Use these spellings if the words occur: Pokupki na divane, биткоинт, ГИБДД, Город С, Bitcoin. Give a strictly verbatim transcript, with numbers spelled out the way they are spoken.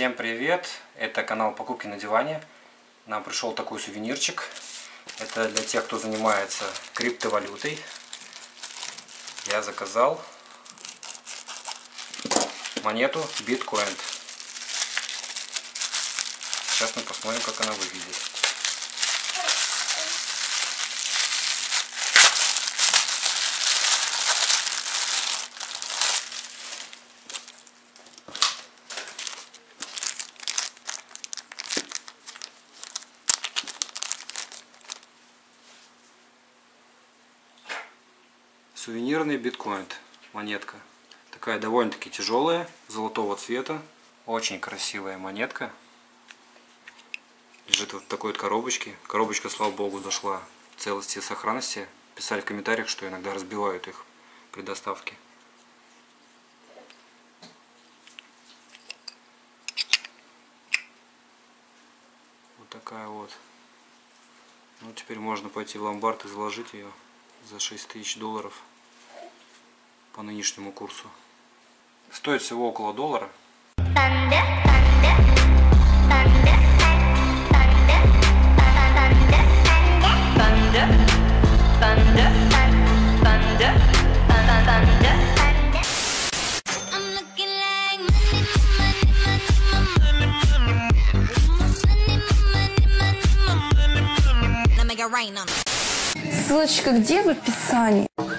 Всем привет! Это канал Покупки на диване. Нам пришел такой сувенирчик. Это для тех, кто занимается криптовалютой. Я заказал монету Bitcoin. Сейчас мы посмотрим, как она выглядит. Сувенирный биткоин, монетка. Такая довольно-таки тяжелая, золотого цвета. Очень красивая монетка. Лежит вот в такой вот коробочке. Коробочка, слава богу, дошла в целости и сохранности. Писали в комментариях, что иногда разбивают их при доставке. Вот такая вот. Ну, теперь можно пойти в ломбард и заложить ее за шесть тысяч долларов по нынешнему курсу. Стоит всего около доллара. Ссылочка где в описании?